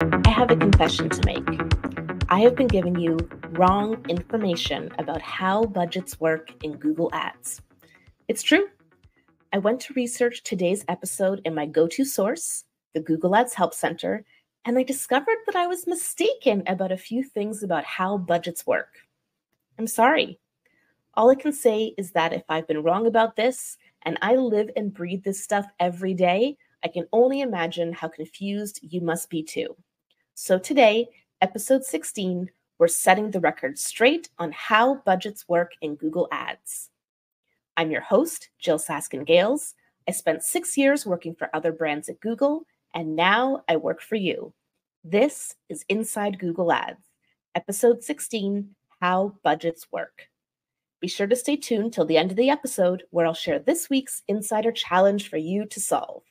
I have a confession to make. I have been giving you wrong information about how budgets work in Google Ads. It's true. I went to research today's episode in my go-to source, the Google Ads Help Center, and I discovered that I was mistaken about a few things about how budgets work. I'm sorry. All I can say is that if I've been wrong about this, and I live and breathe this stuff every day, I can only imagine how confused you must be too. So today, episode 16, we're setting the record straight on how budgets work in Google Ads. I'm your host, Jill Saskin-Gales. I spent 6 years working for other brands at Google, and now I work for you. This is Inside Google Ads, episode 16, How Budgets Work. Be sure to stay tuned till the end of the episode, where I'll share this week's Insider Challenge for you to solve.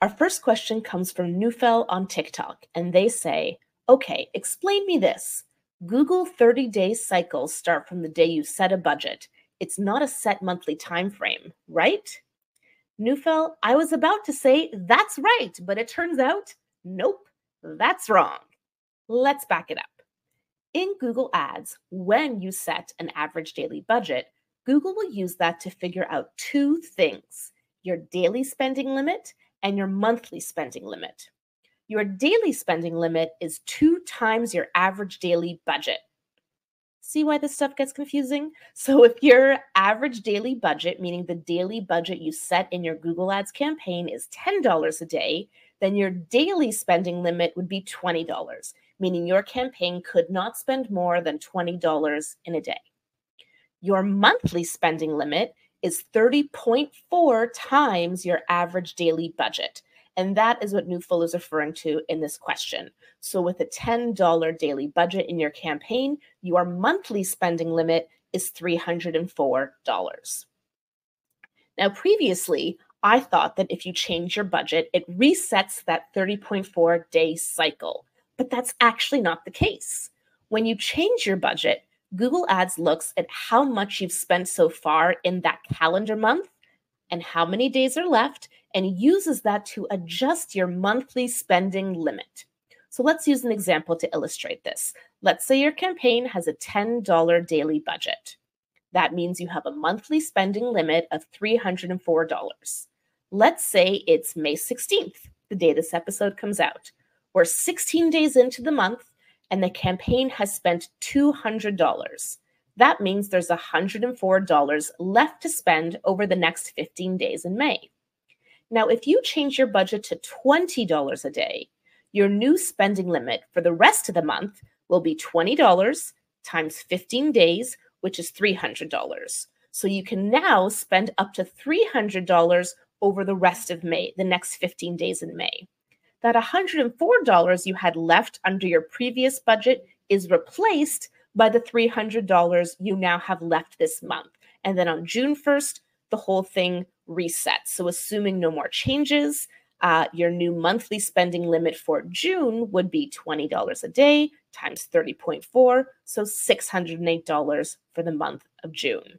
Our first question comes from Nufel on TikTok, and they say, okay, explain me this. Google 30-day cycles start from the day you set a budget. It's not a set monthly time frame, right? Nufel, I was about to say that's right, but it turns out, nope, that's wrong. Let's back it up. In Google Ads, when you set an average daily budget, Google will use that to figure out two things, your daily spending limit and your monthly spending limit. Your daily spending limit is 2 times your average daily budget. See why this stuff gets confusing? So if your average daily budget, meaning the daily budget you set in your Google Ads campaign, is $10 a day, then your daily spending limit would be $20. Meaning your campaign could not spend more than $20 in a day. Your monthly spending limit is 30.4 times your average daily budget. And that is what Nufel is referring to in this question. So with a $10 daily budget in your campaign, your monthly spending limit is $304. Now, previously, I thought that if you change your budget, it resets that 30.4-day cycle. But that's actually not the case. When you change your budget, Google Ads looks at how much you've spent so far in that calendar month and how many days are left and uses that to adjust your monthly spending limit. So let's use an example to illustrate this. Let's say your campaign has a $10 daily budget. That means you have a monthly spending limit of $304. Let's say it's May 16th, the day this episode comes out. We're 16 days into the month, and the campaign has spent $200. That means there's $104 left to spend over the next 15 days in May. Now, if you change your budget to $20 a day, your new spending limit for the rest of the month will be $20 times 15 days, which is $300. So you can now spend up to $300 over the rest of May, the next 15 days in May. That $104 you had left under your previous budget is replaced by the $300 you now have left this month. And then on June 1st, the whole thing resets. So assuming no more changes, your new monthly spending limit for June would be $20 a day times 30.4, so $608 for the month of June.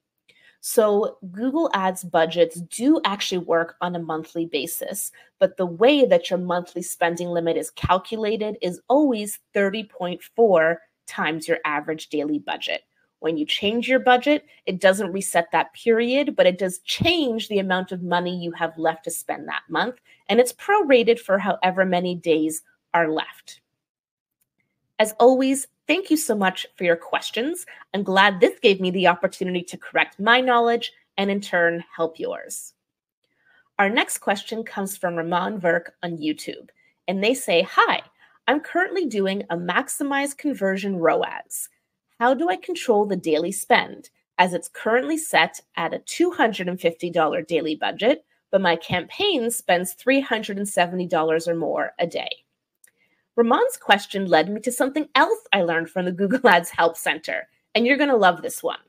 So Google Ads budgets do actually work on a monthly basis, but the way that your monthly spending limit is calculated is always 30.4 times your average daily budget. When you change your budget, it doesn't reset that period, but it does change the amount of money you have left to spend that month, and it's prorated for however many days are left. As always, thank you so much for your questions. I'm glad this gave me the opportunity to correct my knowledge and in turn help yours. Our next question comes from Ramon Verk on YouTube, and they say, hi, I'm currently doing a maximized conversion ROAS. How do I control the daily spend as it's currently set at a $250 daily budget, but my campaign spends $370 or more a day? Ramon's question led me to something else I learned from the Google Ads Help Center, and you're going to love this one.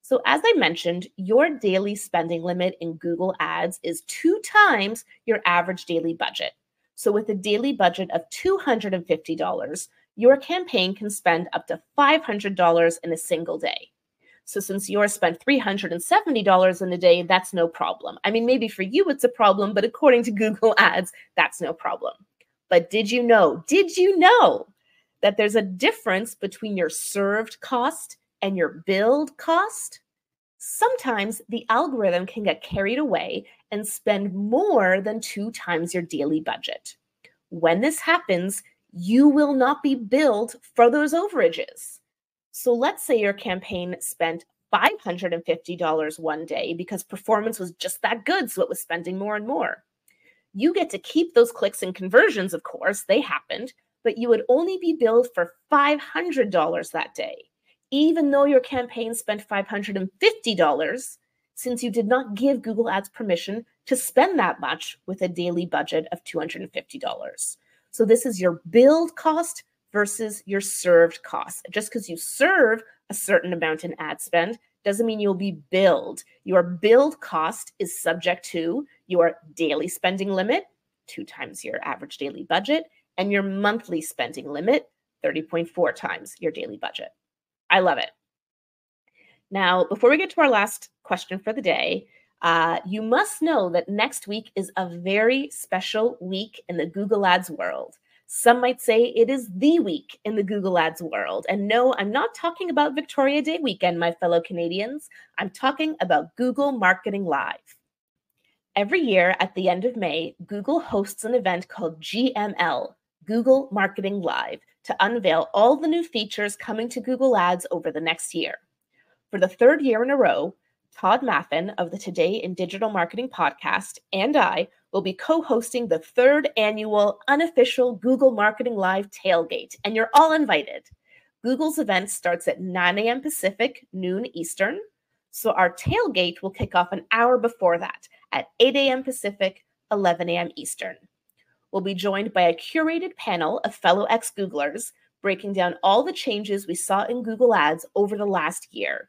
So as I mentioned, your daily spending limit in Google Ads is 2 times your average daily budget. So with a daily budget of $250, your campaign can spend up to $500 in a single day. So since yours spent $370 in a day, that's no problem. I mean, maybe for you it's a problem, but according to Google Ads, that's no problem. But did you know that there's a difference between your served cost and your billed cost? Sometimes the algorithm can get carried away and spend more than 2 times your daily budget. When this happens, you will not be billed for those overages. So let's say your campaign spent $550 one day because performance was just that good, so it was spending more and more. You get to keep those clicks and conversions, of course, they happened, but you would only be billed for $500 that day, even though your campaign spent $550, since you did not give Google Ads permission to spend that much with a daily budget of $250. So this is your billed cost versus your served cost. Just because you serve a certain amount in ad spend doesn't mean you'll be billed. Your billed cost is subject to your daily spending limit, 2 times your average daily budget, and your monthly spending limit, 30.4 times your daily budget. I love it. Now, before we get to our last question for the day, you must know that next week is a very special week in the Google Ads world. Some might say it is the week in the Google Ads world. And no, I'm not talking about Victoria Day weekend, my fellow Canadians. I'm talking about Google Marketing Live. Every year at the end of May, Google hosts an event called GML, Google Marketing Live, to unveil all the new features coming to Google Ads over the next year. For the 3rd year in a row, Todd Maffin of the Today in Digital Marketing podcast and I will be co-hosting the 3rd annual unofficial Google Marketing Live tailgate, and you're all invited. Google's event starts at 9 a.m. Pacific, noon Eastern, so our tailgate will kick off an hour before that at 8 a.m. Pacific, 11 a.m. Eastern. We'll be joined by a curated panel of fellow ex-Googlers breaking down all the changes we saw in Google Ads over the last year,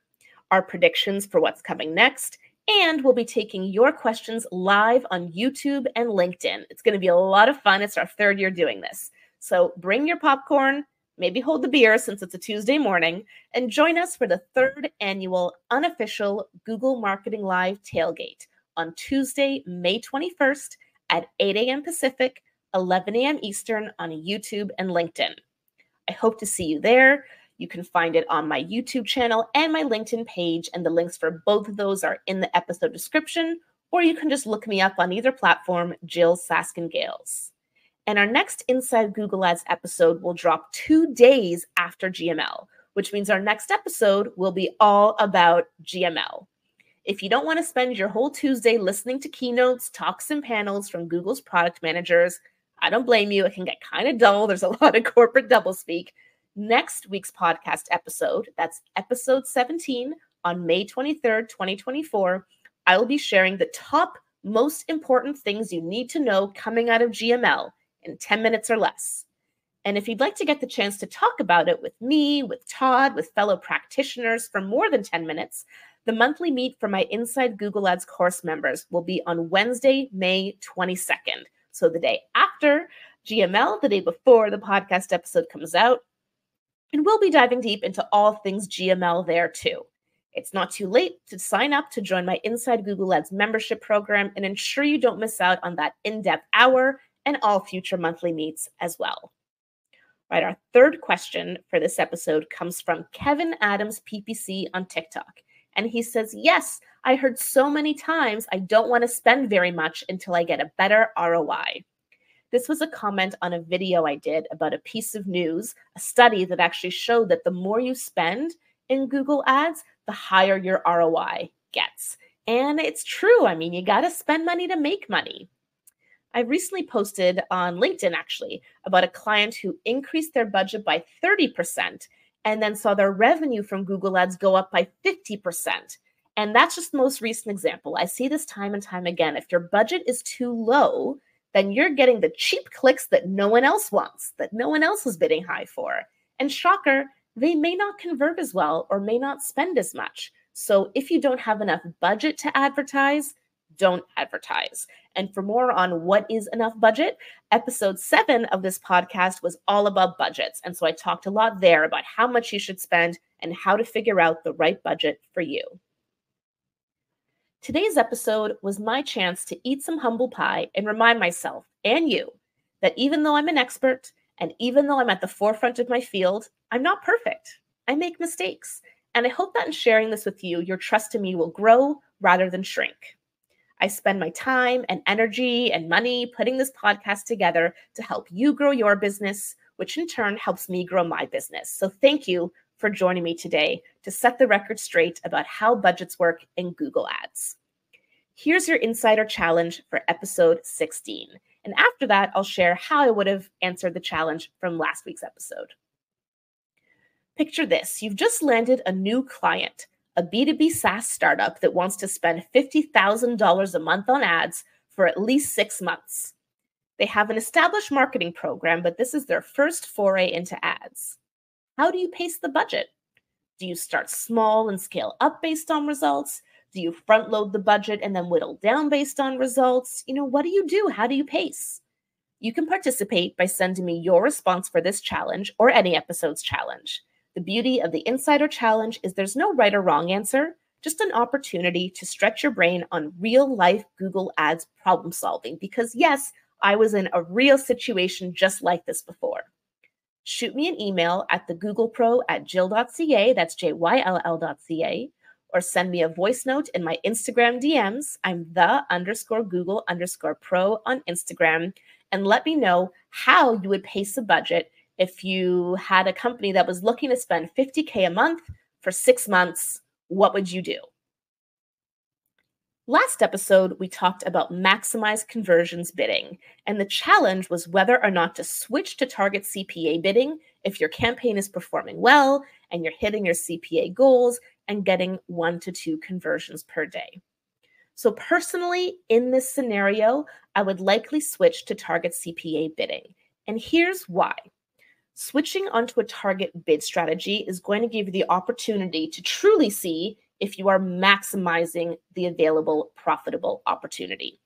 our predictions for what's coming next, and we'll be taking your questions live on YouTube and LinkedIn. It's going to be a lot of fun. It's our 3rd year doing this. So bring your popcorn, maybe hold the beer since it's a Tuesday morning, and join us for the 3rd annual unofficial Google Marketing Live tailgate on Tuesday, May 21st at 8 a.m. Pacific, 11 a.m. Eastern on YouTube and LinkedIn. I hope to see you there. You can find it on my YouTube channel and my LinkedIn page, and the links for both of those are in the episode description, or you can just look me up on either platform, Jill Saskin Gales. And our next Inside Google Ads episode will drop 2 days after GML, which means our next episode will be all about GML. If you don't want to spend your whole Tuesday listening to keynotes, talks, and panels from Google's product managers, I don't blame you. It can get kind of dull. There's a lot of corporate doublespeak. Next week's podcast episode, that's episode 17 on May 23rd, 2024, I will be sharing the top most important things you need to know coming out of GML in 10 minutes or less. And if you'd like to get the chance to talk about it with me, with Todd, with fellow practitioners for more than 10 minutes, the monthly meet for my Inside Google Ads course members will be on Wednesday, May 22nd. So the day after GML, the day before the podcast episode comes out, and we'll be diving deep into all things GML there too. It's not too late to sign up to join my Inside Google Ads membership program and ensure you don't miss out on that in-depth hour and all future monthly meets as well. All right, our 3rd question for this episode comes from Kevin Adams PPC on TikTok. And he says, yes, I heard so many times I don't want to spend very much until I get a better ROI. This was a comment on a video I did about a piece of news, a study that actually showed that the more you spend in Google Ads, the higher your ROI gets. And it's true. I mean, you got to spend money to make money. I recently posted on LinkedIn, actually, about a client who increased their budget by 30% and then saw their revenue from Google Ads go up by 50%. And that's just the most recent example. I see this time and time again. If your budget is too low, then you're getting the cheap clicks that no one else wants, that no one else is bidding high for. And shocker, they may not convert as well or may not spend as much. So if you don't have enough budget to advertise, don't advertise. And for more on what is enough budget, episode 7 of this podcast was all about budgets. And so I talked a lot there about how much you should spend and how to figure out the right budget for you. Today's episode was my chance to eat some humble pie and remind myself and you that even though I'm an expert and even though I'm at the forefront of my field, I'm not perfect. I make mistakes. And I hope that in sharing this with you, your trust in me will grow rather than shrink. I spend my time and energy and money putting this podcast together to help you grow your business, which in turn helps me grow my business. So thank you for joining me today to set the record straight about how budgets work in Google Ads. Here's your insider challenge for episode 16. And after that, I'll share how I would have answered the challenge from last week's episode. Picture this. You've just landed a new client, a B2B SaaS startup that wants to spend $50,000 a month on ads for at least 6 months. They have an established marketing program, but this is their first foray into ads. How do you pace the budget? Do you start small and scale up based on results? Do you front load the budget and then whittle down based on results? What do you do? How do you pace? You can participate by sending me your response for this challenge or any episode's challenge. The beauty of the Insider Challenge is there's no right or wrong answer, just an opportunity to stretch your brain on real-life Google Ads problem solving. Because yes, I was in a real situation just like this before. Shoot me an email at thegooglepro@jill.ca, that's JYLL.ca, or send me a voice note in my Instagram DMs. I'm the_Google_pro on Instagram, and let me know how you would pace a budget if you had a company that was looking to spend $50K a month for 6 months. What would you do? Last episode, we talked about maximize conversions bidding, and the challenge was whether or not to switch to target CPA bidding if your campaign is performing well and you're hitting your CPA goals and getting 1 to 2 conversions per day. So personally, in this scenario, I would likely switch to target CPA bidding, and here's why. Switching onto a target bid strategy is going to give you the opportunity to truly see if you are maximizing the available profitable opportunity.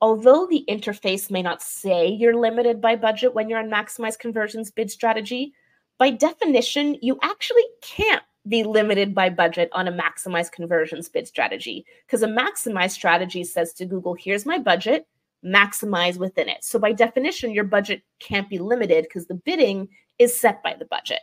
Although the interface may not say you're limited by budget when you're on maximize conversions bid strategy, by definition, you actually can't be limited by budget on a maximize conversions bid strategy, because a maximize strategy says to Google, here's my budget, maximize within it. So by definition, your budget can't be limited because the bidding is set by the budget.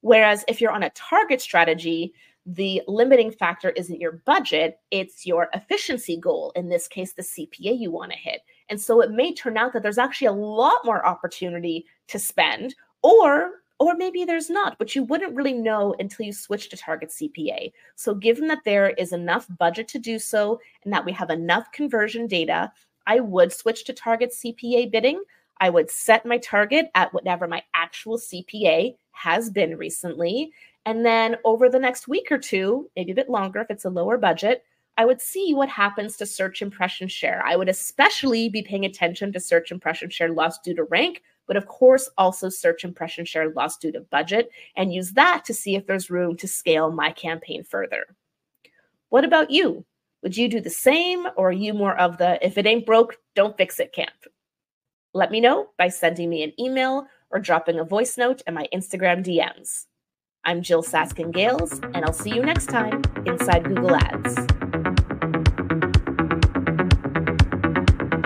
Whereas if you're on a target strategy, the limiting factor isn't your budget, it's your efficiency goal, in this case, the CPA you want to hit. And so it may turn out that there's actually a lot more opportunity to spend, or maybe there's not, but you wouldn't really know until you switch to target CPA. So given that there is enough budget to do so and that we have enough conversion data, I would switch to target CPA bidding. I would set my target at whatever my actual CPA has been recently. And then over the next week or two, maybe a bit longer if it's a lower budget, I would see what happens to search impression share. I would especially be paying attention to search impression share loss due to rank, but of course also search impression share loss due to budget, and use that to see if there's room to scale my campaign further. What about you? Would you do the same, or are you more of the if it ain't broke, don't fix it camp? Let me know by sending me an email or dropping a voice note in my Instagram DMs. I'm Jill Saskin Gales, and I'll see you next time inside Google Ads.